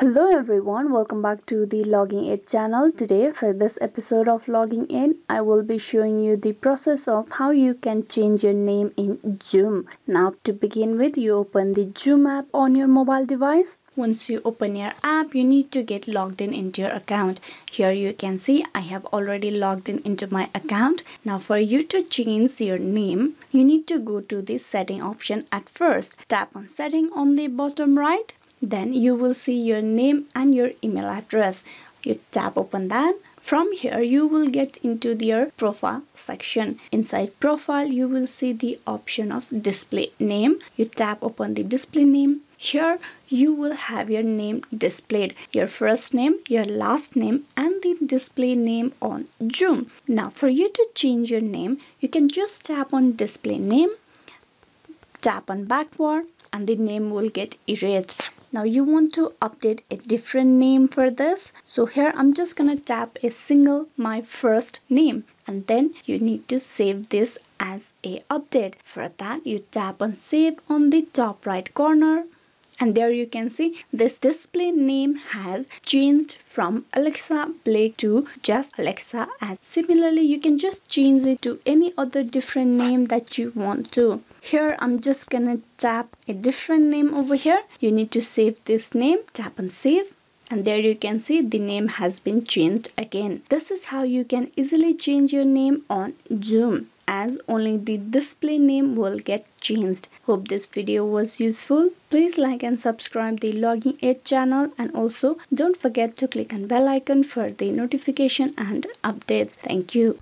Hello everyone, welcome back to the LoginAid channel. Today for this episode of LoginAid, I will be showing you the process of how you can change your name in Zoom. Now to begin with, you open the Zoom app on your mobile device. Once you open your app, you need to get logged in into your account. Here you can see I have already logged in into my account. Now for you to change your name, you need to go to the setting option at first. Tap on setting on the bottom right. Then you will see your name and your email address. You tap open that. From here you will get into your profile section. Inside profile you will see the option of display name. You tap open the display name. Here you will have your name displayed, your first name, your last name, and the display name on Zoom. Now for you to change your name, you can just tap on display name, tap on backward, and the name will get erased. Now you want to update a different name for this. So here I'm just gonna tap a single my first name, and then you need to save this as a update. For that you tap on save on the top right corner. And there you can see this display name has changed from Alexa Blake to just Alexa. And similarly, you can just change it to any other different name that you want to. Here, I'm just gonna tap a different name over here. You need to save this name. Tap on save. And there you can see the name has been changed again. This is how you can easily change your name on Zoom, as only the display name will get changed. Hope this video was useful. Please like and subscribe the LoginAid channel, and also don't forget to click on bell icon for the notification and updates. Thank you.